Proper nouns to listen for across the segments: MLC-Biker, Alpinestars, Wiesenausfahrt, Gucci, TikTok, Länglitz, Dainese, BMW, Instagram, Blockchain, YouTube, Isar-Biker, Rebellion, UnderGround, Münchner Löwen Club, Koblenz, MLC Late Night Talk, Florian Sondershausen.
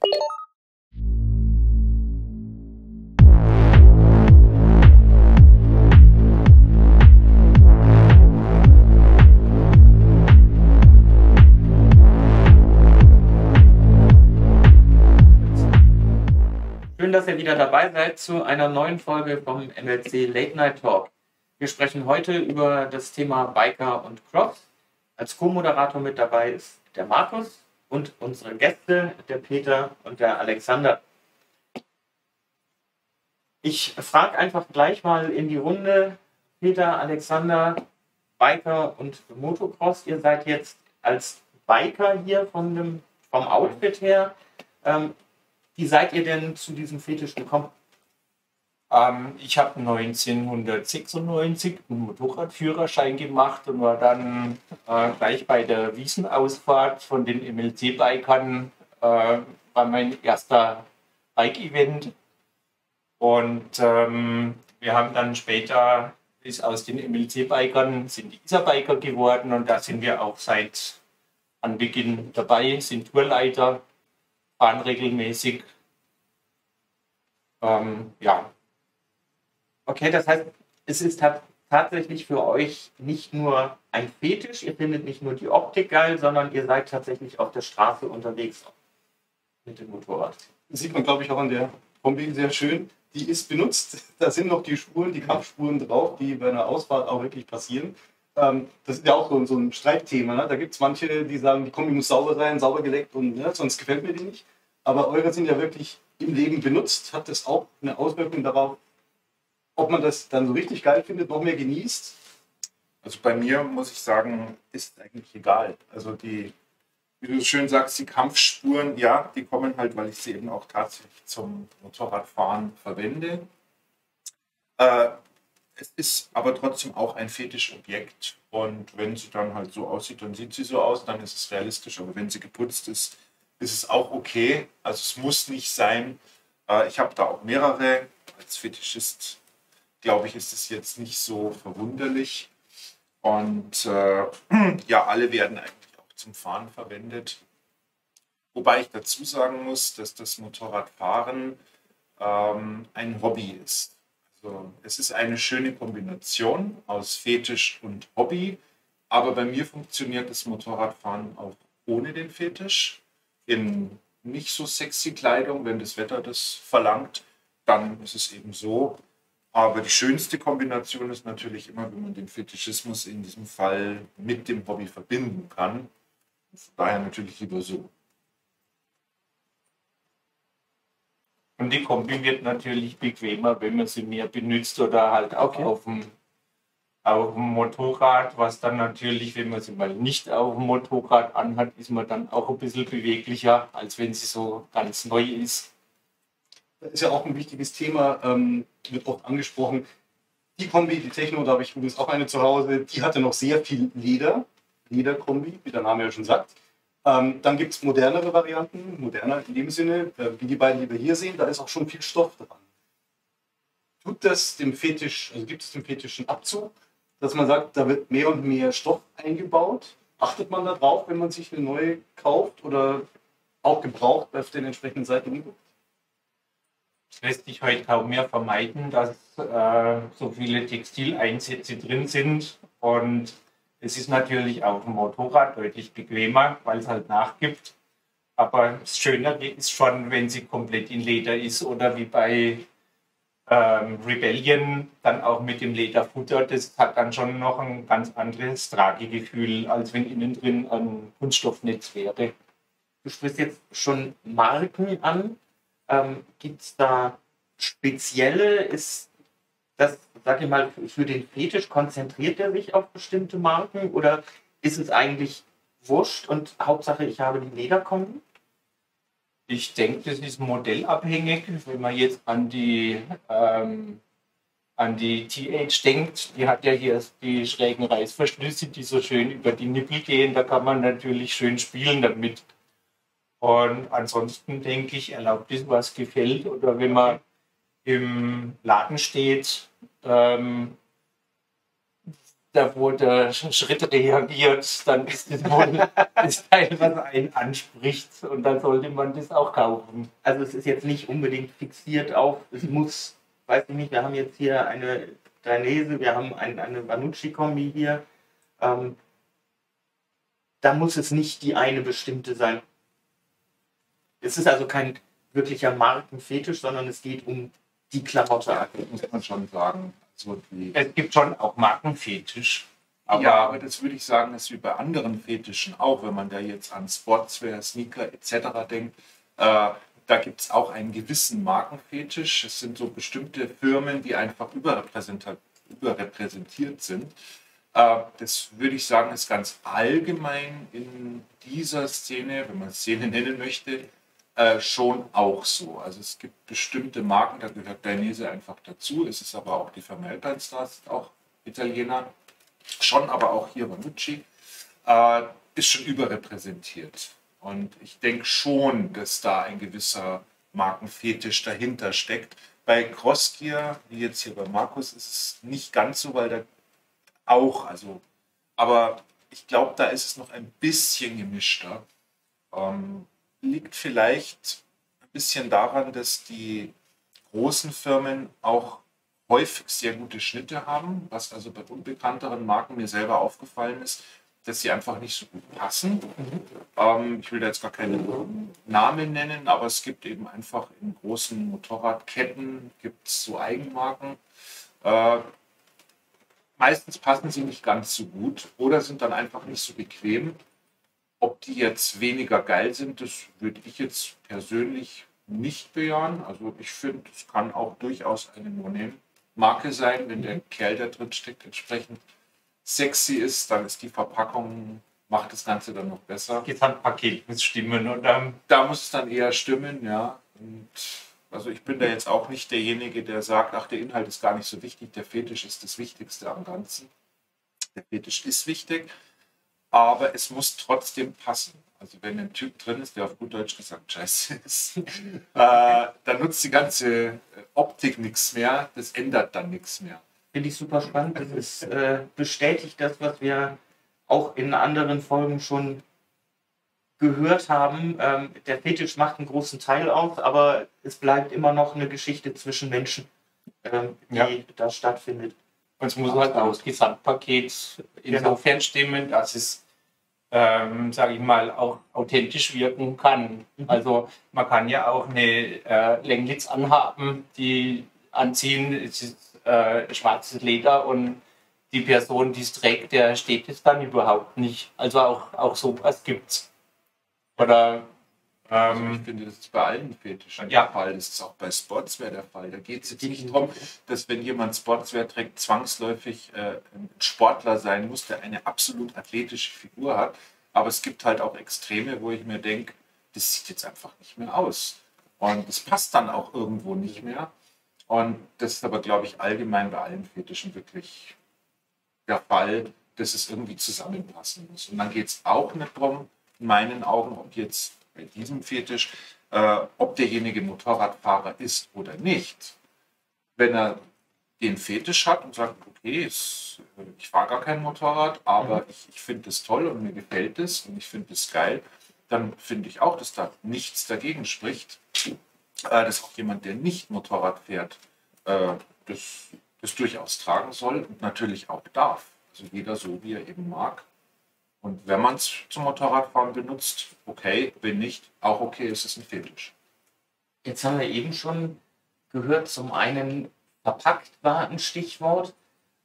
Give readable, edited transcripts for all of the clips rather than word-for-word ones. Schön, dass ihr wieder dabei seid zu einer neuen Folge vom MLC Late Night Talk. Wir sprechen heute über das Thema Biker und Cross. Als Co-Moderator mit dabei ist der Markus und unsere Gäste, der Peter und der Alexander. Ich frage einfach gleich mal in die Runde, Peter, Alexander, Biker und Motocross. Ihr seid jetzt als Biker hier vom Outfit her. Wie seid ihr denn zu diesem Fetisch gekommen? Ich habe 1996 einen Motorradführerschein gemacht und war dann gleich bei der Wiesenausfahrt von den MLC-Bikern, war mein erster Bike-Event. Und wir haben dann später, ist aus den MLC-Bikern, sind die Isar-Biker geworden und da sind wir auch seit Anbeginn dabei, sind Tourleiter. Fahren regelmäßig. Ja. Okay, das heißt, es ist tatsächlich für euch nicht nur ein Fetisch, ihr findet nicht nur die Optik geil, sondern ihr seid tatsächlich auf der Straße unterwegs mit dem Motorrad. Das sieht man, glaube ich, auch an der Kombi sehr schön. Die ist benutzt, da sind noch die Spuren, die Kampfspuren drauf, die bei einer Ausfahrt auch wirklich passieren. Das ist ja auch so ein Streitthema. Ne? Da gibt es manche, die sagen, die Kombi muss sauber sein, sauber geleckt und ne, sonst gefällt mir die nicht. Aber eure sind ja wirklich im Leben benutzt. Hat das auch eine Auswirkung darauf, ob man das dann so richtig geil findet, noch mehr genießt? Also bei mir muss ich sagen, ist eigentlich egal. Also die, wie du schön sagst, die Kampfspuren, ja, die kommen halt, weil ich sie eben auch tatsächlich zum Motorradfahren verwende. Es ist aber trotzdem auch ein Fetischobjekt und wenn sie dann halt so aussieht, dann sieht sie so aus, dann ist es realistisch. Aber wenn sie geputzt ist, ist es auch okay. Also es muss nicht sein. Ich habe da auch mehrere. Als Fetischist, glaube ich, ist es jetzt nicht so verwunderlich. Und ja, alle werden eigentlich auch zum Fahren verwendet. Wobei ich dazu sagen muss, dass das Motorradfahren ein Hobby ist. So, es ist eine schöne Kombination aus Fetisch und Hobby, aber bei mir funktioniert das Motorradfahren auch ohne den Fetisch. In nicht so sexy Kleidung, wenn das Wetter das verlangt, dann ist es eben so. Aber die schönste Kombination ist natürlich immer, wenn man den Fetischismus in diesem Fall mit dem Hobby verbinden kann. Von daher natürlich lieber so. Und die Kombi wird natürlich bequemer, wenn man sie mehr benutzt oder halt auch okay. auf dem Motorrad, was dann natürlich, wenn man sie mal nicht auf dem Motorrad anhat, ist man dann auch ein bisschen beweglicher, als wenn sie so ganz neu ist. Das ist ja auch ein wichtiges Thema, wird oft angesprochen. Die Kombi, die Techno, da habe ich übrigens auch eine zu Hause, die hatte noch sehr viel Leder, Lederkombi, wie der Name ja schon sagt. Dann gibt es modernere Varianten, moderner in dem Sinne, wie die beiden, die wir hier sehen, da ist auch schon viel Stoff dran. Tut das dem Fetisch, also gibt es dem Fetisch einen Abzug, dass man sagt, da wird mehr und mehr Stoff eingebaut? Achtet man da drauf, wenn man sich eine neue kauft oder auch gebraucht auf den entsprechenden Seiten? Es lässt sich heute kaum mehr vermeiden, dass so viele Textileinsätze drin sind und es ist natürlich auf dem Motorrad deutlich bequemer, weil es halt nachgibt. Aber das Schöne ist schon, wenn sie komplett in Leder ist oder wie bei Rebellion dann auch mit dem Lederfutter. Das hat dann schon noch ein ganz anderes Tragegefühl, als wenn innen drin ein Kunststoffnetz wäre. Du sprichst jetzt schon Marken an. Gibt es da spezielle? Ist das, sag ich mal, für den Fetisch, konzentriert er sich auf bestimmte Marken oder ist es eigentlich wurscht und Hauptsache ich habe die Lederkombi? Ich denke, das ist modellabhängig. Wenn man jetzt an die TH denkt, die hat ja hier die schrägen Reißverschlüsse, die so schön über die Nippel gehen, da kann man natürlich schön spielen damit. Und ansonsten denke ich, erlaubt es, was gefällt, oder wenn man im Laden steht, Da wurde Schritt reagiert, dann ist das wohl das Teil, was einen anspricht, und dann sollte man das auch kaufen. Also es ist jetzt nicht unbedingt fixiert auf, es muss, weiß ich nicht, wir haben jetzt hier eine Dainese, wir haben eine Vanucci-Kombi hier. Da muss es nicht die eine bestimmte sein. Es ist also kein wirklicher Markenfetisch, sondern es geht um die Klamotte. Ja, muss man schon sagen. So, es gibt schon auch Markenfetisch. Aber, ja, aber das würde ich sagen, ist wie bei anderen Fetischen auch, wenn man da jetzt an Sportswear, Sneaker etc. denkt, da gibt es auch einen gewissen Markenfetisch. Es sind so bestimmte Firmen, die einfach überrepräsentiert sind. Das würde ich sagen, ist ganz allgemein in dieser Szene, wenn man Szene nennen möchte, schon auch so. Also es gibt bestimmte Marken, da gehört Dainese einfach dazu. Es ist aber auch die Firma Alpinestars, auch Italiener. Schon aber auch hier Gucci ist schon überrepräsentiert. Und ich denke schon, dass da ein gewisser Markenfetisch dahinter steckt. Bei Crossgear, wie jetzt hier bei Markus, ist es nicht ganz so, weil da auch, also, aber ich glaube, da ist es noch ein bisschen gemischter. Liegt vielleicht ein bisschen daran, dass die großen Firmen auch häufig sehr gute Schnitte haben, was also bei unbekannteren Marken mir selber aufgefallen ist, dass sie einfach nicht so gut passen. Ich will da jetzt gar keine Namen nennen, aber es gibt eben einfach in großen Motorradketten gibt's so Eigenmarken. Meistens passen sie nicht ganz so gut oder sind dann einfach nicht so bequem. Ob die jetzt weniger geil sind, das würde ich jetzt persönlich nicht bejahen. Also ich finde, es kann auch durchaus eine No-Name-Marke sein. Wenn der Kerl, der drin steckt, entsprechend sexy ist, dann ist die Verpackung, macht das Ganze dann noch besser. Gesamtpaket muss stimmen. Oder? Da muss es dann eher stimmen, ja. Und also ich bin da jetzt auch nicht derjenige, der sagt, ach, der Inhalt ist gar nicht so wichtig, der Fetisch ist das Wichtigste am Ganzen. Der Fetisch ist wichtig. Aber es muss trotzdem passen. Also wenn ein Typ drin ist, der auf gut Deutsch gesagt scheiße ist, dann nutzt die ganze Optik nichts mehr, das ändert dann nichts mehr. Finde ich super spannend. Das ist, bestätigt das, was wir auch in anderen Folgen schon gehört haben. Der Fetisch macht einen großen Teil aus, aber es bleibt immer noch eine Geschichte zwischen Menschen, die ja da stattfindet. Und es muss halt auch das Gesamtpaket insofern stimmen, dass es, sage ich mal, auch authentisch wirken kann. Also man kann ja auch eine Länglitz anhaben, die anziehen, es ist schwarzes Leder, und die Person, die es trägt, der steht es dann überhaupt nicht. Also auch sowas gibt's. Oder also ich finde, das ist bei allen Fetischen der Fall. Das ist auch bei Sportswear der Fall. Da geht es jetzt nicht darum, dass wenn jemand Sportswear trägt, zwangsläufig ein Sportler sein muss, der eine absolut athletische Figur hat. Aber es gibt halt auch Extreme, wo ich mir denke, das sieht jetzt einfach nicht mehr aus. Und das passt dann auch irgendwo nicht mehr. Und das ist aber, glaube ich, allgemein bei allen Fetischen wirklich der Fall, dass es irgendwie zusammenpassen muss. Und dann geht es auch nicht darum, in meinen Augen, ob jetzt bei diesem Fetisch, ob derjenige Motorradfahrer ist oder nicht. Wenn er den Fetisch hat und sagt, okay, ich fahre gar kein Motorrad, aber ich finde es toll und mir gefällt es und ich finde es geil, dann finde ich auch, dass da nichts dagegen spricht, dass auch jemand, der nicht Motorrad fährt, das durchaus tragen soll und natürlich auch darf. Also jeder so, wie er eben mag. Und wenn man es zum Motorradfahren benutzt, okay, wenn nicht, auch okay, ist es ein Fetisch. Jetzt haben wir eben schon gehört, zum einen verpackt war ein Stichwort,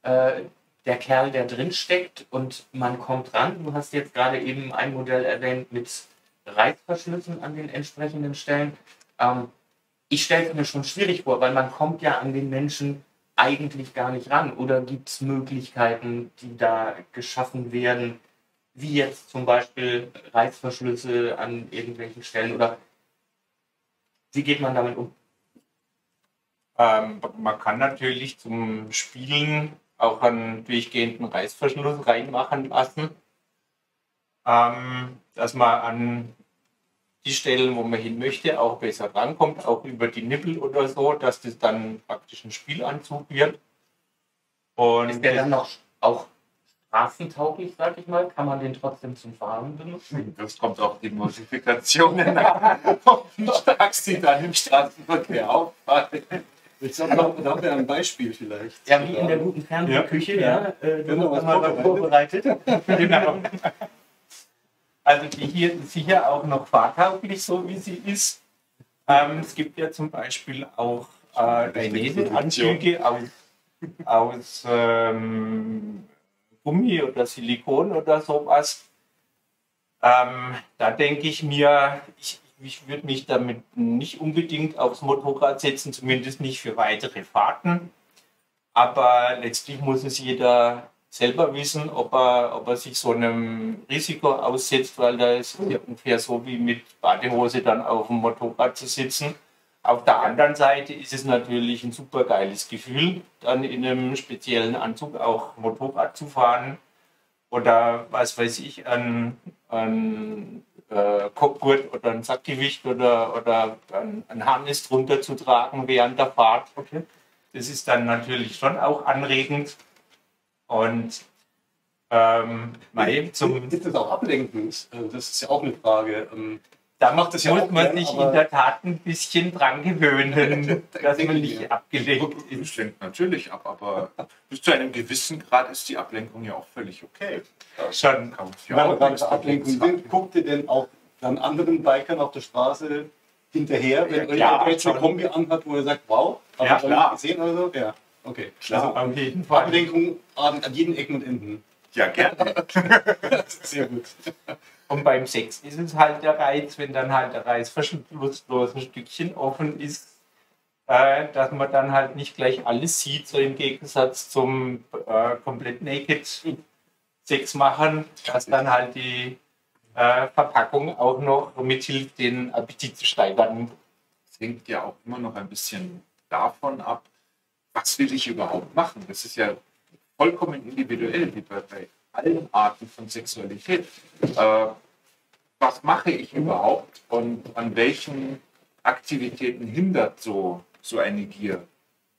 der Kerl, der drin steckt und man kommt ran. Du hast jetzt gerade eben ein Modell erwähnt mit Reißverschlüssen an den entsprechenden Stellen. Ich stelle es mir schon schwierig vor, weil man kommt ja an den Menschen eigentlich gar nicht ran. Oder gibt es Möglichkeiten, die da geschaffen werden, wie jetzt zum Beispiel Reißverschlüsse an irgendwelchen Stellen, oder wie geht man damit um? Man kann natürlich zum Spielen auch einen durchgehenden Reißverschluss reinmachen lassen, dass man an die Stellen, wo man hin möchte, auch besser rankommt, auch über die Nippel oder so, dass das dann praktisch ein Spielanzug wird. Und ist der dann noch auch straßentauglich, sag ich mal, kann man den trotzdem zum Fahren benutzen? Das kommt auf die Modifikationen an, wie stark sie dann im Straßenverkehr auffallen. Ich sag mal, da haben wir ein Beispiel vielleicht. Ja, wie in der guten Fernsehküche, ja. Genau, was mal vorbereitet. Genau. Also die hier ist sicher auch noch fahrtauglich, so wie sie ist. Es gibt ja zum Beispiel auch Dainese Anzüge aus Gummi oder Silikon oder sowas. Da denke ich mir, ich würde mich damit nicht unbedingt aufs Motorrad setzen, zumindest nicht für weitere Fahrten. Aber letztlich muss es jeder selber wissen, ob er sich so einem Risiko aussetzt, weil da ist ja ungefähr so wie mit Badehose dann auf dem Motorrad zu sitzen. Auf der anderen Seite ist es natürlich ein super geiles Gefühl, dann in einem speziellen Anzug auch Motorrad zu fahren oder was weiß ich, einen Kopfgurt oder ein Sackgewicht oder ein Harness drunter zu tragen während der Fahrt. Okay. Das ist dann natürlich schon auch anregend. Und ist das auch ablenkend? Das ist ja auch eine Frage. Da macht es ja muss man sich in der Tat ein bisschen dran gewöhnen, dass man nicht abgelenkt ist. Das lenkt natürlich ab, aber bis zu einem gewissen Grad ist die Ablenkung ja auch völlig okay. Schon. Guckt ihr denn auch dann anderen Bikern auf der Straße hinterher, wenn irgendjemand jetzt eine Kombi anhat, wo ihr sagt, wow, hab ich schon gesehen oder so? Ja. Okay, klar. Also, auf jeden Fall. Ablenkung an jeden Ecken und Enden. Ja, gerne. Sehr gut. Und beim Sex ist es halt der Reiz, wenn dann halt der Reißverschlusslos ein Stückchen offen ist, dass man dann halt nicht gleich alles sieht, so im Gegensatz zum komplett naked Sex machen, dass dann halt die Verpackung auch noch mithilft, den Appetit zu steigern. Es hängt ja auch immer noch ein bisschen davon ab, was will ich überhaupt machen? Das ist ja vollkommen individuell, wie bei allen Arten von Sexualität. Was mache ich überhaupt und an welchen Aktivitäten hindert so eine Gier?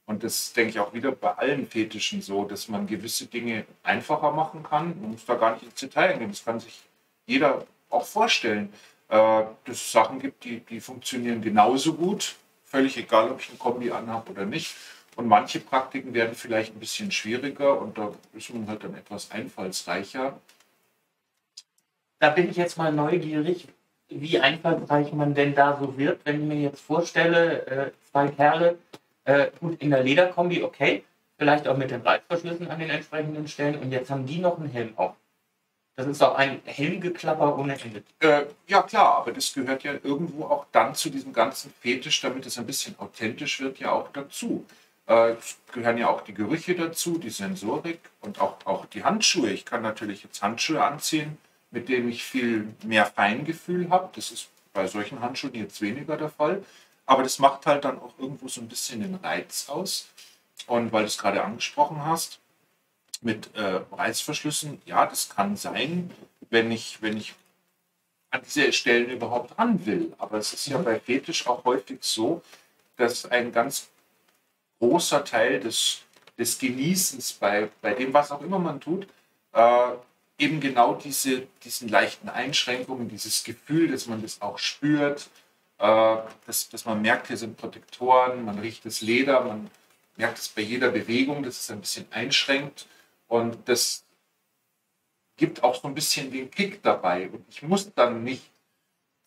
Und das denke ich auch wieder bei allen Fetischen so, dass man gewisse Dinge einfacher machen kann. Man muss da gar nicht ins Detail gehen. Das kann sich jeder auch vorstellen, dass es Sachen gibt, die funktionieren genauso gut, völlig egal, ob ich eine Kombi anhabe oder nicht. Und manche Praktiken werden vielleicht ein bisschen schwieriger und da ist man halt dann etwas einfallsreicher. Da bin ich jetzt mal neugierig, wie einfallsreich man denn da so wird. Wenn ich mir jetzt vorstelle, zwei Kerle, gut in der Lederkombi, okay, vielleicht auch mit den Reißverschlüssen an den entsprechenden Stellen und jetzt haben die noch einen Helm auf. Das ist auch ein Helmgeklapper ohne Ende. Ja klar, aber das gehört ja irgendwo auch dann zu diesem ganzen Fetisch, damit es ein bisschen authentisch wird, ja auch dazu. Es gehören ja auch die Gerüche dazu, die Sensorik und auch die Handschuhe. Ich kann natürlich jetzt Handschuhe anziehen, mit denen ich viel mehr Feingefühl habe. Das ist bei solchen Handschuhen jetzt weniger der Fall. Aber das macht halt dann auch irgendwo so ein bisschen den Reiz aus. Und weil du es gerade angesprochen hast, mit Reißverschlüssen, ja, das kann sein, wenn ich an diese Stellen überhaupt ran will. Aber es ist ja bei Fetisch auch häufig so, dass ein ganz großer Teil des Genießens bei dem, was auch immer man tut, eben genau diesen leichten Einschränkungen, dieses Gefühl, dass man das auch spürt, dass man merkt, hier sind Protektoren, man riecht das Leder, man merkt es bei jeder Bewegung, dass es ein bisschen einschränkt und das gibt auch so ein bisschen den Kick dabei und ich muss dann nicht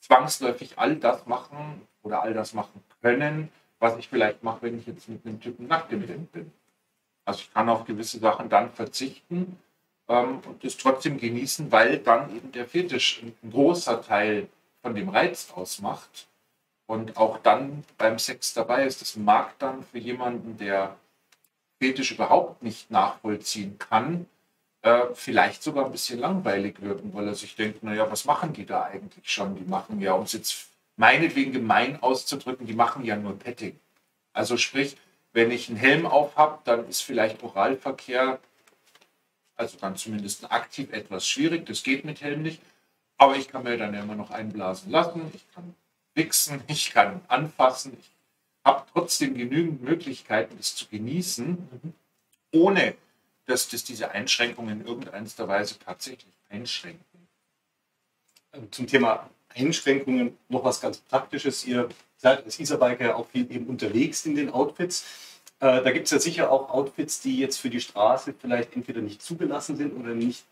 zwangsläufig all das machen oder all das machen können, was ich vielleicht mache, wenn ich jetzt mit einem Typen nackt im Bett bin. Also ich kann auf gewisse Sachen dann verzichten und es trotzdem genießen, weil dann eben der Fetisch ein großer Teil von dem Reiz ausmacht und auch dann beim Sex dabei ist. Das mag dann für jemanden, der Fetisch überhaupt nicht nachvollziehen kann, vielleicht sogar ein bisschen langweilig wirken, weil er sich denkt, naja, was machen die da eigentlich schon? Die machen ja, um es jetzt meinetwegen gemein auszudrücken, die machen ja nur Petting. Also sprich, wenn ich einen Helm auf habe, dann ist vielleicht Oralverkehr, also dann zumindest aktiv etwas schwierig, das geht mit Helm nicht, aber ich kann mir dann ja immer noch einblasen lassen, ich kann wichsen, ich kann anfassen, ich habe trotzdem genügend Möglichkeiten, es zu genießen, ohne dass das diese Einschränkungen in irgendeiner Weise tatsächlich einschränken. Zum Thema Einschränkungen noch was ganz Praktisches. Ihr seid als Isar-Biker ja auch viel eben unterwegs in den Outfits. Da gibt es ja sicher auch Outfits, die jetzt für die Straße vielleicht entweder nicht zugelassen sind oder nicht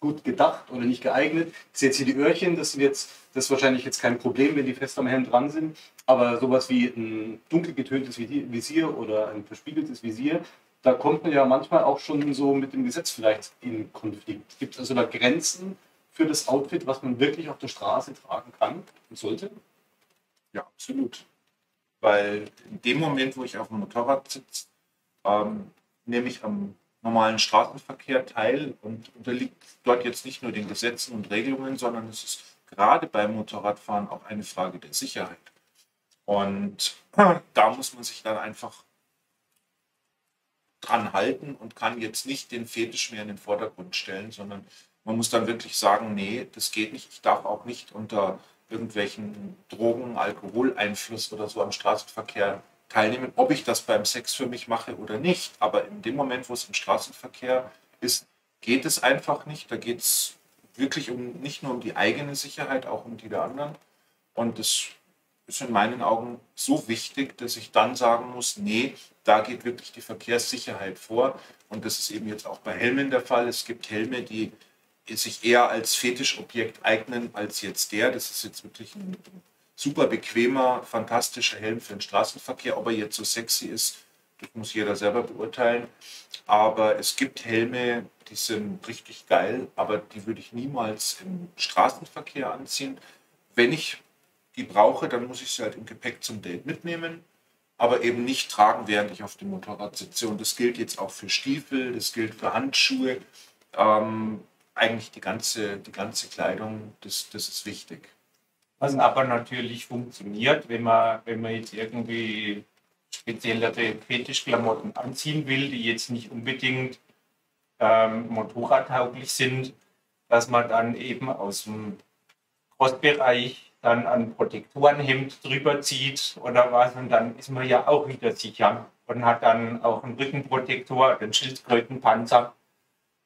gut gedacht oder nicht geeignet. Das sind jetzt hier die Öhrchen, das ist wahrscheinlich jetzt kein Problem, wenn die fest am Helm dran sind. Aber sowas wie ein dunkel getöntes Visier oder ein verspiegeltes Visier, da kommt man ja manchmal auch schon so mit dem Gesetz vielleicht in Konflikt. Gibt es also da Grenzen für das Outfit, was man wirklich auf der Straße tragen kann und sollte? Ja, absolut. Weil in dem Moment, wo ich auf dem Motorrad sitze, nehme ich am normalen Straßenverkehr teil und unterliegt dort jetzt nicht nur den Gesetzen und Regelungen, sondern es ist gerade beim Motorradfahren auch eine Frage der Sicherheit. Und da muss man sich dann einfach dran halten und kann jetzt nicht den Fetisch mehr in den Vordergrund stellen, sondern man muss dann wirklich sagen, nee, das geht nicht. Ich darf auch nicht unter irgendwelchen Drogen, Alkoholeinfluss oder so am Straßenverkehr teilnehmen, ob ich das beim Sex für mich mache oder nicht. Aber in dem Moment, wo es im Straßenverkehr ist, geht es einfach nicht. Da geht es wirklich nicht nur um die eigene Sicherheit, auch um die der anderen. Und das ist in meinen Augen so wichtig, dass ich dann sagen muss, nee, da geht wirklich die Verkehrssicherheit vor. Und das ist eben jetzt auch bei Helmen der Fall. Es gibt Helme, die sich eher als Fetischobjekt eignen als jetzt der. Das ist jetzt wirklich ein super bequemer, fantastischer Helm für den Straßenverkehr. Ob er jetzt so sexy ist, das muss jeder selber beurteilen. Aber es gibt Helme, die sind richtig geil, aber die würde ich niemals im Straßenverkehr anziehen. Wenn ich die brauche, dann muss ich sie halt im Gepäck zum Date mitnehmen, aber eben nicht tragen, während ich auf dem Motorrad sitze. Und das gilt jetzt auch für Stiefel, das gilt für Handschuhe. Eigentlich die ganze Kleidung, das ist wichtig. Was aber natürlich funktioniert, wenn man jetzt irgendwie speziellere Fetischklamotten anziehen will, die jetzt nicht unbedingt motorradtauglich sind, dass man dann eben aus dem Crossbereich dann ein Protektorenhemd drüber zieht oder was, und dann ist man ja auch wieder sicher und hat dann auch einen Rückenprotektor, einen Schildkrötenpanzer,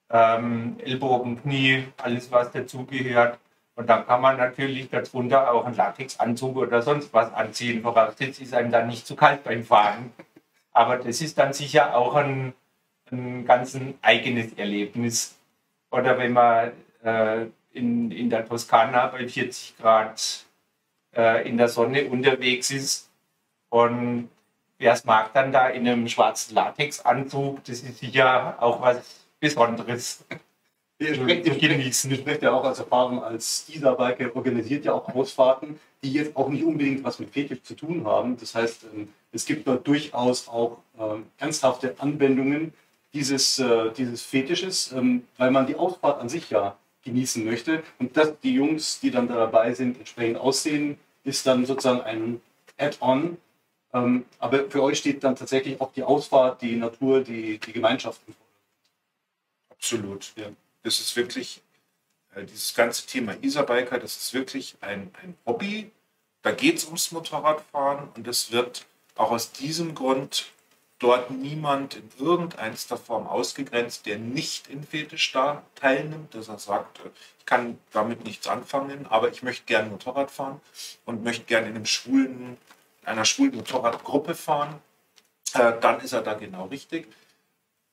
Ellbogen, Knie, alles was dazugehört. Und dann kann man natürlich darunter auch einen Latexanzug oder sonst was anziehen. Vorausgesetzt ist einem dann nicht zu kalt beim Fahren. Aber das ist dann sicher auch ein ganz eigenes Erlebnis. Oder wenn man in der Toskana bei 40 Grad in der Sonne unterwegs ist und wer es mag, dann da in einem schwarzen Latexanzug, das ist sicher auch was Besonderes. Ihr sprecht ja auch als Erfahrung als Isar-Biker, organisiert ja auch Ausfahrten, die jetzt auch nicht unbedingt was mit Fetisch zu tun haben. Das heißt, es gibt dort durchaus auch ernsthafte Anwendungen dieses Fetisches, weil man die Ausfahrt an sich ja genießen möchte. Und dass die Jungs, die dann da dabei sind, entsprechend aussehen, ist dann sozusagen ein Add-on. Aber für euch steht dann tatsächlich auch die Ausfahrt, die Natur, die Gemeinschaft im Vordergrund. Absolut, ja. Das ist wirklich, dieses ganze Thema Isar-Biker, das ist wirklich ein Hobby. Da geht es ums Motorradfahren und es wird auch aus diesem Grund dort niemand in irgendeiner Form ausgegrenzt, der nicht in Fetisch da teilnimmt, dass er sagt, ich kann damit nichts anfangen, aber ich möchte gerne Motorrad fahren und möchte gerne in einer schwulen Motorradgruppe fahren. Dann ist er da genau richtig.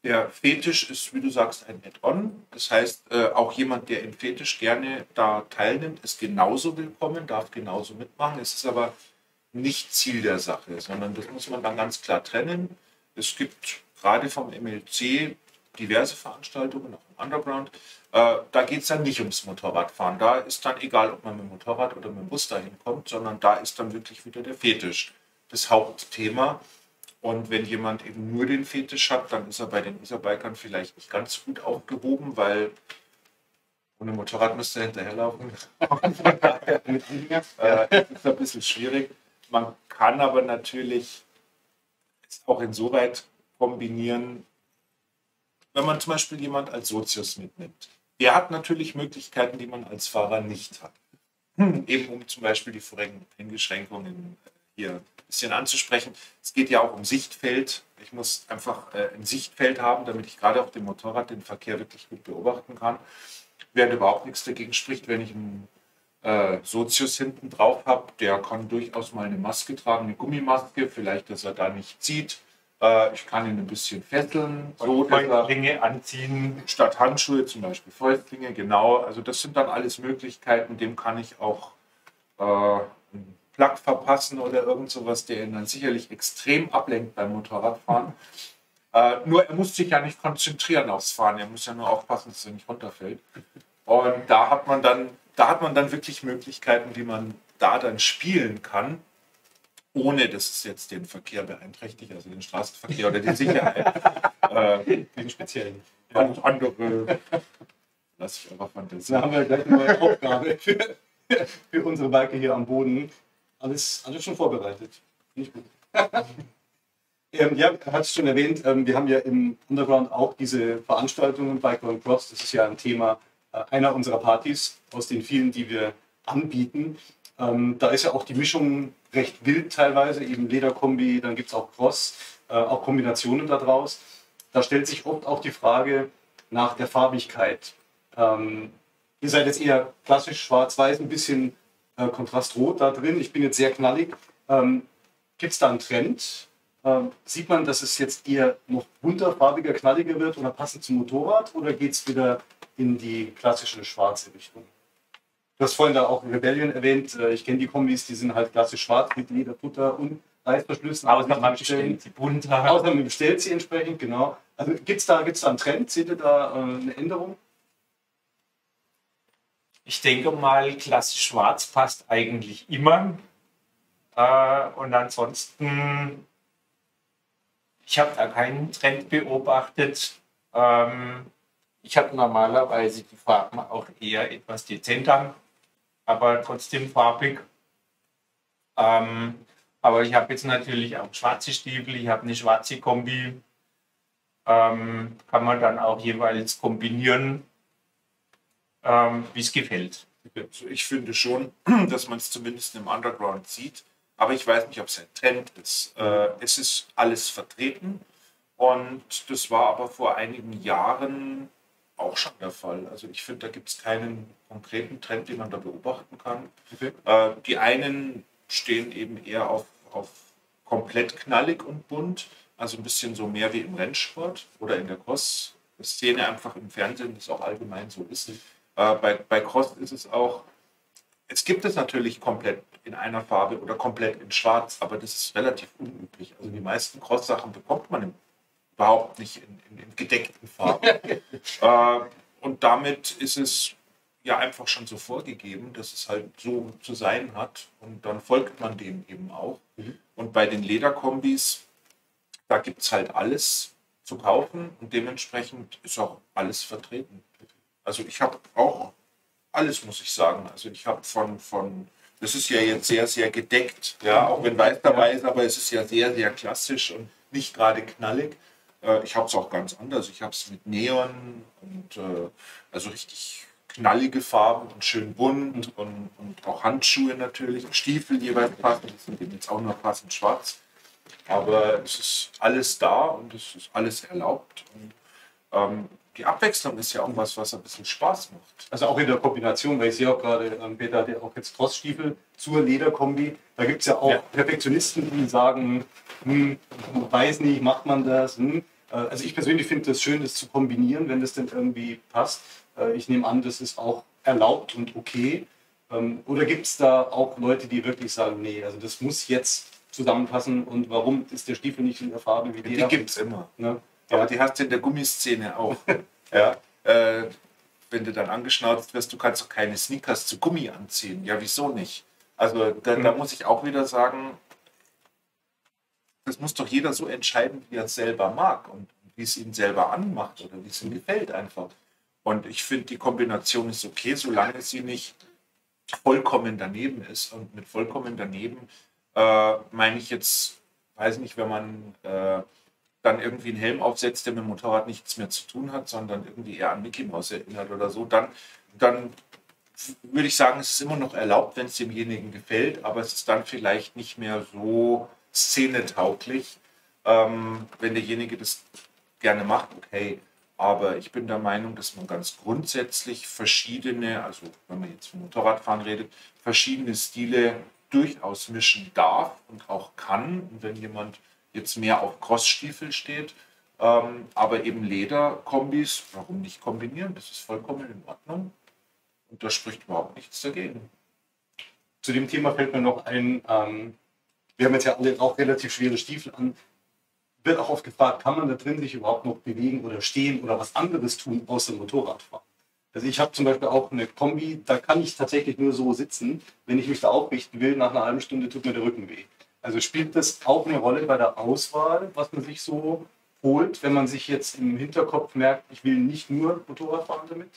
Der Fetisch ist, wie du sagst, ein Add-on. Das heißt, auch jemand, der im Fetisch gerne da teilnimmt, ist genauso willkommen, darf genauso mitmachen. Es ist aber nicht Ziel der Sache, sondern das muss man dann ganz klar trennen. Es gibt gerade vom MLC diverse Veranstaltungen, auch im Underground. Da geht es dann nicht ums Motorradfahren. Da ist dann egal, ob man mit dem Motorrad oder mit dem Bus dahin kommt, sondern da ist dann wirklich wieder der Fetisch das Hauptthema. Und wenn jemand eben nur den Fetisch hat, dann ist er bei den Isar-Bikern vielleicht nicht ganz gut aufgehoben, weil ohne Motorrad müsste er hinterherlaufen. Ist ein bisschen schwierig. Man kann aber natürlich es auch insoweit kombinieren, wenn man zum Beispiel jemand als Sozius mitnimmt. Der hat natürlich Möglichkeiten, die man als Fahrer nicht hat. Eben um zum Beispiel die vorigen Eingeschränkungen hier ein bisschen anzusprechen. Es geht ja auch um Sichtfeld. Ich muss einfach ein Sichtfeld haben, damit ich gerade auf dem Motorrad den Verkehr wirklich gut beobachten kann. Während überhaupt nichts dagegen spricht, wenn ich einen Sozius hinten drauf habe, der kann durchaus mal eine Maske tragen, eine Gummimaske, vielleicht, dass er da nicht sieht. Ich kann ihn ein bisschen fesseln, so Fäustlinge anziehen, statt Handschuhe zum Beispiel Fäustlinge, genau. Also das sind dann alles Möglichkeiten, dem kann ich auch einen Plug verpassen oder irgend sowas, der ihn dann sicherlich extrem ablenkt beim Motorradfahren. Nur er muss sich ja nicht konzentrieren aufs Fahren, er muss ja nur aufpassen, dass er nicht runterfällt. Und da hat man dann wirklich Möglichkeiten, wie man da dann spielen kann, ohne dass es jetzt den Verkehr beeinträchtigt, also den Straßenverkehr oder die Sicherheit. Den speziellen. Ganz andere. Lass ich einfach fantasieren. Da haben wir gleich eine neue Aufgabe für unsere Biker hier am Boden. Alles schon vorbereitet. Nicht gut. Ja, hat es schon erwähnt, wir haben ja im Underground auch diese Veranstaltungen, Biker & Cross. Das ist ja ein Thema einer unserer Partys aus den vielen, die wir anbieten. Da ist ja auch die Mischung recht wild teilweise, eben Lederkombi, dann gibt es auch Cross, auch Kombinationen daraus. Da stellt sich oft auch die Frage nach der Farbigkeit. Ihr seid jetzt eher klassisch schwarz-weiß, ein bisschen kontrastrot da drin. Ich bin jetzt sehr knallig. Gibt es da einen Trend? Sieht man, dass es jetzt eher noch bunter, farbiger, knalliger wird oder passend zum Motorrad? Oder geht es wieder in die klassische schwarze Richtung? Du hast vorhin da auch Rebellion erwähnt. Ich kenne die Kombis, die sind halt klassisch schwarz mit Lederfutter und Reißverschlüssen. Außer man bestellt sie bunter. Außer man bestellt sie entsprechend, genau. Also gibt's da einen Trend? Seht ihr da eine Änderung? Ich denke mal, klassisch schwarz passt eigentlich immer. Und ansonsten, ich habe da keinen Trend beobachtet. Ich habe normalerweise die Farben auch eher etwas dezenter, aber trotzdem farbig. Aber ich habe jetzt natürlich auch schwarze Stiefel, ich habe eine schwarze Kombi. Kann man dann auch jeweils kombinieren, wie es gefällt. Also ich finde schon, dass man es zumindest im Underground sieht, aber ich weiß nicht, ob es ein Trend ist. Es ist alles vertreten und das war aber vor einigen Jahren auch schon der Fall. Also ich finde, da gibt es keinen konkreten Trend, den man da beobachten kann. Okay. Die einen stehen eben eher auf komplett knallig und bunt, also ein bisschen so mehr wie im Rennsport oder in der Cross-Szene, einfach im Fernsehen, das auch allgemein so ist. Bei Cross ist es auch, jetzt gibt es natürlich komplett in einer Farbe oder komplett in schwarz, aber das ist relativ unüblich. Also die meisten Cross-Sachen bekommt man im überhaupt nicht in gedeckten Farben. Und damit ist es ja einfach schon so vorgegeben, dass es halt so zu sein hat. Und dann folgt man dem eben auch. Mhm. Und bei den Lederkombis, da gibt es halt alles zu kaufen und dementsprechend ist auch alles vertreten. Also ich habe auch alles, muss ich sagen. Also ich habe von das ist ja jetzt sehr, sehr gedeckt, ja, auch wenn weiß dabei ist, aber es ist ja sehr, sehr klassisch und nicht gerade knallig. Ich habe es auch ganz anders. Ich habe es mit Neon und also richtig knallige Farben und schön bunt und auch Handschuhe natürlich, Stiefel jeweils passend, das sind eben jetzt auch nur passend schwarz. Aber es ist alles da und es ist alles erlaubt. Und, die Abwechslung ist ja auch was ein bisschen Spaß macht. Also auch in der Kombination, weil ich sehe auch gerade, Peter hat ja auch jetzt Cross-Stiefel zur Lederkombi. Da gibt es ja auch Perfektionisten, die sagen, weiß nicht, macht man das? Also ich persönlich finde das schön, das zu kombinieren, wenn das denn irgendwie passt. Ich nehme an, das ist auch erlaubt und okay. Oder gibt es da auch Leute, die wirklich sagen, nee, also das muss jetzt zusammenpassen und warum ist der Stiefel nicht in der Farbe wie Leder? Die gibt es immer. Ne? Ja. Aber die hast du in der Gummiszene auch. Ja. Wenn du dann angeschnauzt wirst, du kannst doch keine Sneakers zu Gummi anziehen. Ja, wieso nicht? Also da muss ich auch wieder sagen, das muss doch jeder so entscheiden, wie er es selber mag und wie es ihn selber anmacht oder wie es ihm gefällt einfach. Und ich finde, die Kombination ist okay, solange sie nicht vollkommen daneben ist. Und mit vollkommen daneben meine ich jetzt, weiß nicht, wenn man dann irgendwie einen Helm aufsetzt, der mit dem Motorrad nichts mehr zu tun hat, sondern irgendwie eher an Mickey Mouse erinnert oder so, dann würde ich sagen, es ist immer noch erlaubt, wenn es demjenigen gefällt, aber es ist dann vielleicht nicht mehr so szenetauglich. Wenn derjenige das gerne macht, okay. Aber ich bin der Meinung, dass man ganz grundsätzlich verschiedene, also wenn man jetzt vom Motorradfahren redet, verschiedene Stile durchaus mischen darf und auch kann. Und wenn jemand jetzt mehr auf Crossstiefel steht, aber eben Lederkombis, warum nicht kombinieren? Das ist vollkommen in Ordnung. Und da spricht überhaupt nichts dagegen. Zu dem Thema fällt mir noch ein, wir haben jetzt ja alle auch relativ schwere Stiefel an. Wird auch oft gefragt, kann man da drin sich überhaupt noch bewegen oder stehen oder was anderes tun, außer Motorradfahren? Also ich habe zum Beispiel auch eine Kombi, da kann ich tatsächlich nur so sitzen. Wenn ich mich da aufrichten will, nach einer halben Stunde tut mir der Rücken weh. Also spielt das auch eine Rolle bei der Auswahl, was man sich so holt, wenn man sich jetzt im Hinterkopf merkt, ich will nicht nur Motorrad fahren damit?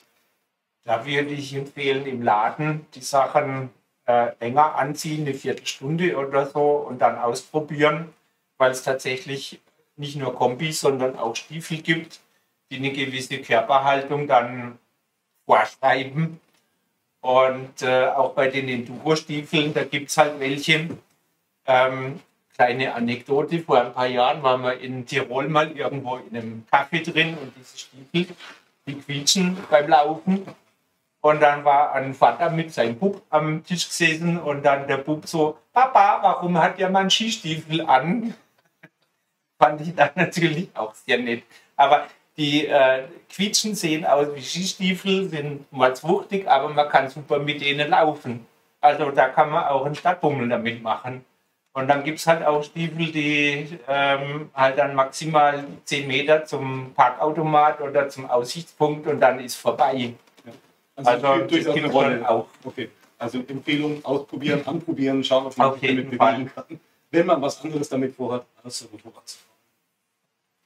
Da würde ich empfehlen, im Laden die Sachen länger anziehen, eine Viertelstunde oder so und dann ausprobieren, weil es tatsächlich nicht nur Kombis, sondern auch Stiefel gibt, die eine gewisse Körperhaltung dann vorschreiben. Und auch bei den Enduro-Stiefeln, da gibt es halt welche. Kleine Anekdote, vor ein paar Jahren waren wir in Tirol mal irgendwo in einem Kaffee drin und diese Stiefel, die quietschen beim Laufen. Und dann war ein Vater mit seinem Bub am Tisch gesessen und dann der Bub so, Papa, warum hat ja mein Skistiefel an? Fand ich dann natürlich auch sehr nett. Aber die Quietschen sehen aus wie Skistiefel, sind mal wuchtig, aber man kann super mit denen laufen. Also da kann man auch einen Stadtbummel damit machen. Und dann gibt es halt auch Stiefel, die halt dann maximal 10 Meter zum Parkautomat oder zum Aussichtspunkt und dann ist vorbei. Ja. Also das gibt eine Rolle auch. Okay. Also Empfehlung, ausprobieren, anprobieren, schauen, ob man sich damit bewegen kann. Wenn man was anderes damit vorhat, als der Motorrad zu fahren.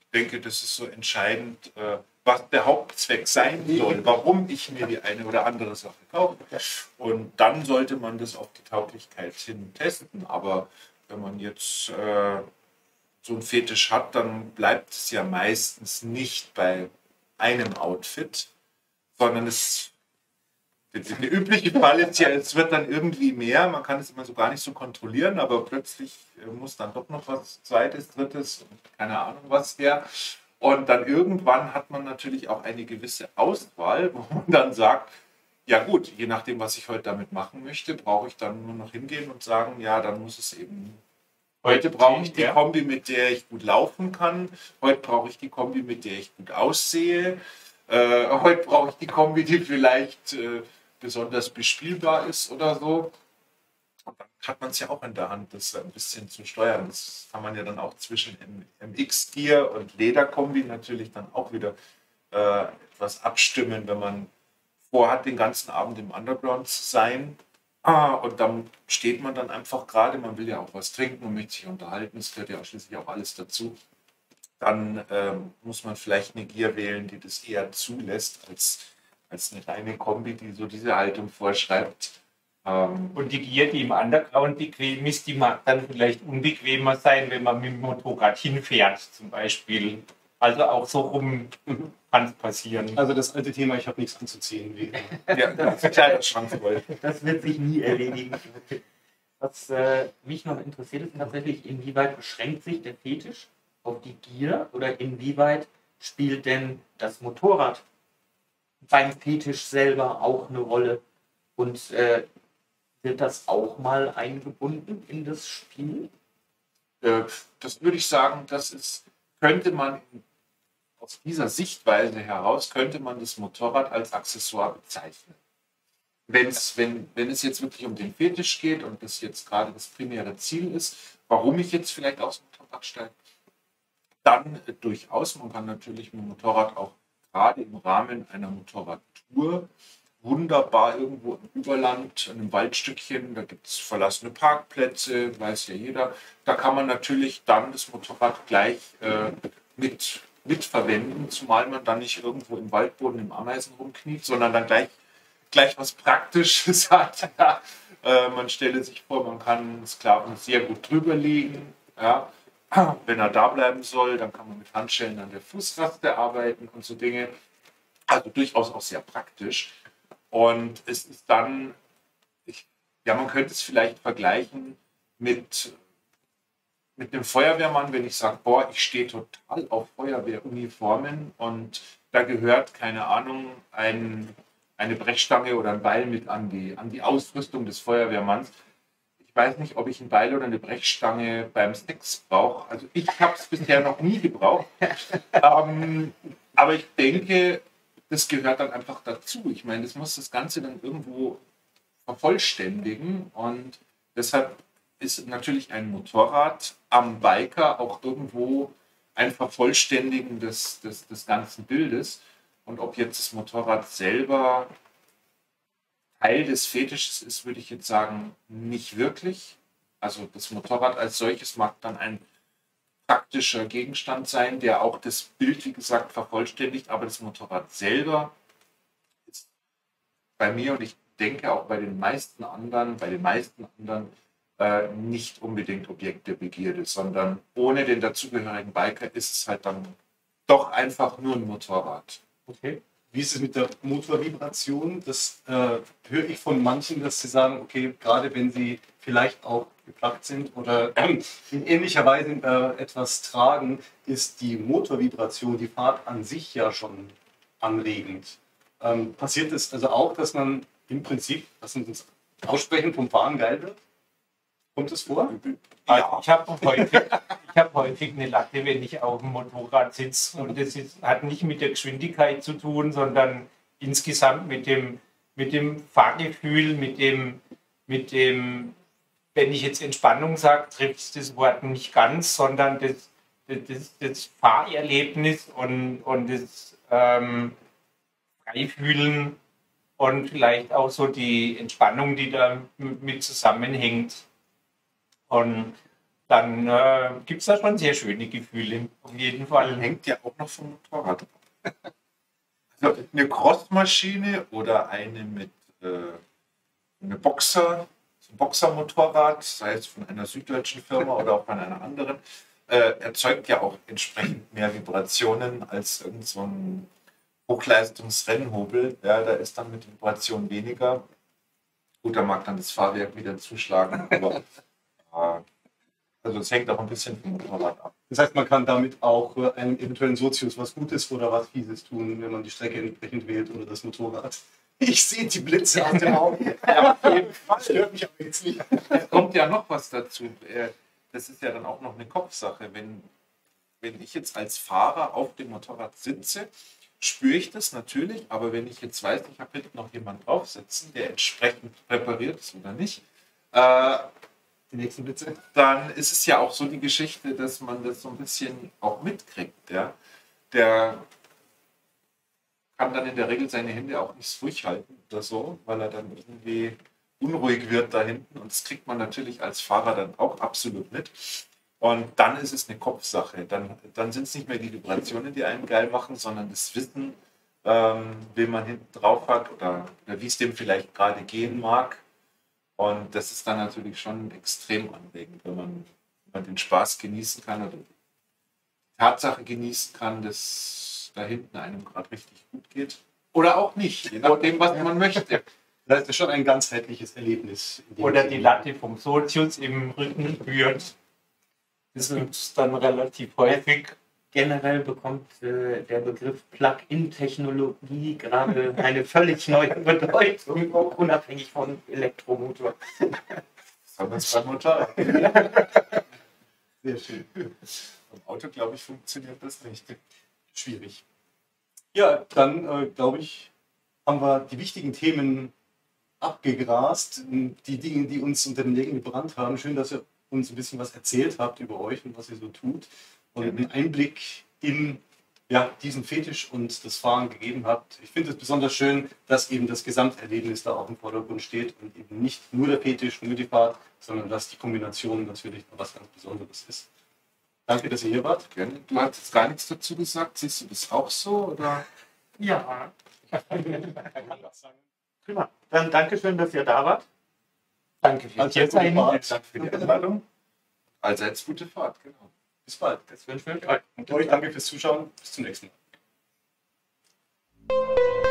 Ich denke, das ist so entscheidend, was der Hauptzweck sein soll, warum ich mir die eine oder andere Sache kaufe. Und dann sollte man das auf die Tauglichkeit hin testen. Aber wenn man jetzt so einen Fetisch hat, dann bleibt es ja meistens nicht bei einem Outfit, sondern es der übliche Fall ist ja, es wird dann irgendwie mehr, man kann es immer so gar nicht so kontrollieren, aber plötzlich muss dann doch noch was Zweites, Drittes, keine Ahnung was her. Und dann irgendwann hat man natürlich auch eine gewisse Auswahl, wo man dann sagt, ja gut, je nachdem, was ich heute damit machen möchte, brauche ich dann nur noch hingehen und sagen, ja, dann muss es eben... Heute brauche ich die Kombi, mit der ich gut laufen kann, heute brauche ich die Kombi, mit der ich gut aussehe, heute brauche ich die Kombi, die vielleicht... besonders bespielbar ist oder so. Und dann hat man es ja auch in der Hand, das ein bisschen zu steuern. Das kann man ja dann auch zwischen MX-Gear und Lederkombi natürlich dann auch wieder etwas abstimmen, wenn man vorhat, den ganzen Abend im Underground zu sein. Und dann steht man dann einfach gerade, man will ja auch was trinken und möchte sich unterhalten, es gehört ja schließlich auch alles dazu. Dann muss man vielleicht eine Gear wählen, die das eher zulässt, als eine reine Kombi, die so diese Haltung vorschreibt. Und die Gier, die im Underground bequem ist, die mag dann vielleicht unbequemer sein, wenn man mit dem Motorrad hinfährt zum Beispiel. Also auch so rum kann es passieren. Also das alte Thema, ich habe nichts anzuziehen. Ja, das ist Kleiderschrank voll. Das wird sich nie erledigen. Was mich noch interessiert, ist tatsächlich, inwieweit beschränkt sich der Fetisch auf die Gier oder inwieweit spielt denn das Motorrad beim Fetisch selber auch eine Rolle und wird das auch mal eingebunden in das Spiel? Das würde ich sagen, das ist, könnte man aus dieser Sichtweise heraus, könnte man das Motorrad als Accessoire bezeichnen. Wenn es jetzt wirklich um den Fetisch geht und das jetzt gerade das primäre Ziel ist, warum ich jetzt vielleicht aufs Motorrad steige, dann durchaus, man kann natürlich mit dem Motorrad auch gerade im Rahmen einer Motorradtour wunderbar irgendwo im Überland, in einem Waldstückchen, da gibt es verlassene Parkplätze, weiß ja jeder. Da kann man natürlich dann das Motorrad gleich mit verwenden, zumal man dann nicht irgendwo im Waldboden im Ameisen rumkniet, sondern dann gleich was Praktisches hat. Ja. Man stelle sich vor, man kann einen Sklaven sehr gut drüber legen. Ja. Wenn er da bleiben soll, dann kann man mit Handschellen an der Fußraste arbeiten und so Dinge. Also durchaus auch sehr praktisch. Und es ist dann, ja, man könnte es vielleicht vergleichen mit dem Feuerwehrmann, wenn ich sage, boah, ich stehe total auf Feuerwehruniformen und da gehört, keine Ahnung, eine Brechstange oder ein Beil mit an die Ausrüstung des Feuerwehrmanns. Ich weiß nicht, ob ich ein Beil oder eine Brechstange beim Sex brauche. Also ich habe es bisher noch nie gebraucht. Aber ich denke, das gehört dann einfach dazu. Ich meine, das muss das Ganze dann irgendwo vervollständigen. Und deshalb ist natürlich ein Motorrad am Biker auch irgendwo ein Vervollständigen des ganzen Bildes. Und ob jetzt das Motorrad selber Teil des Fetisches ist, würde ich jetzt sagen, nicht wirklich. Also das Motorrad als solches mag dann ein praktischer Gegenstand sein, der auch das Bild, wie gesagt, vervollständigt. Aber das Motorrad selber ist bei mir und ich denke auch bei den meisten anderen, nicht unbedingt Objekt der Begierde, sondern ohne den dazugehörigen Biker ist es halt dann doch einfach nur ein Motorrad. Okay. Wie ist es mit der Motorvibration? Das höre ich von manchen, dass sie sagen, okay, gerade wenn sie vielleicht auch geplagt sind oder in ähnlicher Weise etwas tragen, ist die Motorvibration, die Fahrt an sich ja schon anregend. Passiert es also auch, dass man im Prinzip, lassen Sie uns aussprechen, vom Fahren geil wird? Kommt es vor? Ja. Ich habe häufig eine Latte, wenn ich auf dem Motorrad sitze. Und das hat nicht mit der Geschwindigkeit zu tun, sondern insgesamt mit dem Fahrgefühl, mit dem, wenn ich jetzt Entspannung sage, trifft das Wort nicht ganz, sondern das Fahrerlebnis und das Freifühlen und vielleicht auch so die Entspannung, die da mit zusammenhängt. Und dann gibt es da schon sehr schöne Gefühle, auf jeden Fall. Hängt ja auch noch vom Motorrad ab. Also eine Crossmaschine oder eine mit einem Boxermotorrad, sei es von einer süddeutschen Firma oder auch von einer anderen, erzeugt ja auch entsprechend mehr Vibrationen als irgend so ein Hochleistungsrennhobel. Ja, da ist dann mit Vibration weniger. Gut, da mag dann das Fahrwerk wieder zuschlagen, aber also es hängt auch ein bisschen vom Motorrad ab. Das heißt, man kann damit auch einem eventuellen Sozius was Gutes oder was Fieses tun, wenn man die Strecke entsprechend wählt oder das Motorrad. Ich sehe die Blitze aus dem Auge. Ja, auf jeden Fall. Stört mich aber jetzt nicht. Es kommt ja noch was dazu. Das ist ja dann auch noch eine Kopfsache. Wenn ich jetzt als Fahrer auf dem Motorrad sitze, spüre ich das natürlich. Aber wenn ich jetzt weiß, ich habe hinten noch jemanden drauf sitzen, der entsprechend präpariert ist oder nicht, die nächsten Blitze. Dann ist es ja auch so die Geschichte, dass man das so ein bisschen auch mitkriegt. Ja? Der kann dann in der Regel seine Hände auch nicht ruhig halten oder so, weil er dann irgendwie unruhig wird da hinten. Und das kriegt man natürlich als Fahrer dann auch absolut mit. Und dann ist es eine Kopfsache. Dann sind es nicht mehr die Vibrationen, die einen geil machen, sondern das Wissen, wen man hinten drauf hat oder wie es dem vielleicht gerade gehen mag. Und das ist dann natürlich schon extrem anregend, wenn man den Spaß genießen kann oder die Tatsache genießen kann, dass da hinten einem gerade richtig gut geht. Oder auch nicht, je nachdem, was man möchte. Das ist schon ein ganzheitliches Erlebnis. Oder die Latte vom Sozius im Rücken spürt. Das gibt es dann relativ häufig. Generell bekommt der Begriff Plug-in-Technologie gerade eine völlig neue Bedeutung, auch unabhängig von Elektromotor. Das haben wir jetzt beim Motorrad. Sehr schön. Beim Auto, glaube ich, funktioniert das nicht. Schwierig. Ja, dann, glaube ich, haben wir die wichtigen Themen abgegrast. Die Dinge, die uns unter den Nägeln gebrannt haben. Schön, dass ihr uns ein bisschen was erzählt habt über euch und was ihr so tut. Und einen Einblick in diesen Fetisch und das Fahren gegeben habt. Ich finde es besonders schön, dass eben das Gesamterlebnis da auch im Vordergrund steht und eben nicht nur der Fetisch, nur die Fahrt, sondern dass die Kombination natürlich was ganz Besonderes ist. Danke, dass ihr hier wart. Gerne. Du hast jetzt gar nichts dazu gesagt. Siehst du das auch so? Oder? Ja. Prima. Dann danke schön, dass ihr da wart. Danke für die Einladung. Allseits gute Fahrt, genau. Bis bald. Das wünsche ich euch. Und euch danke fürs Zuschauen. Bis zum nächsten Mal.